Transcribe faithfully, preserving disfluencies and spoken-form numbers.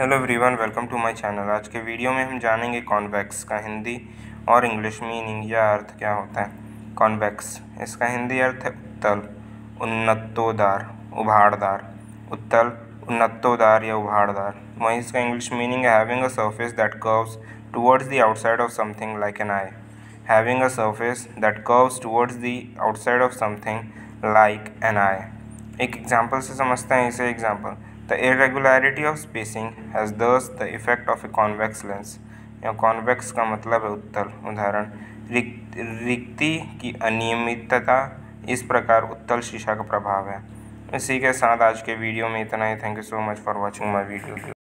Hello everyone, welcome to my channel. आज के video में हम जानेंगे कॉन्वेक्स का हिंदी और इंग्लिश मीनिंग या अर्थ क्या होता है। कॉन्वेक्स, इसका हिंदी अर्थ है उत्तल, उन्नतोदार, उभारदार। उत्तल, उन्नतोदार या उभारदार। वहीं इसका इंग्लिश मीनिंग है having a surface that curves towards the outside of something like an eye. Having a surface that curves towards the outside of something like an eye. एक एग्जाम्पल से समझते हैं इसे। Example, The irregularity of spacing has thus the effect of a convex lens। या convex का मतलब है उत्तल। उदाहरण, रिक्ति की अनियमितता, इस प्रकार उत्तल शीशा का प्रभाव है। इसी के साथ आज के वीडियो में इतना ही। Thank you so much for watching my video.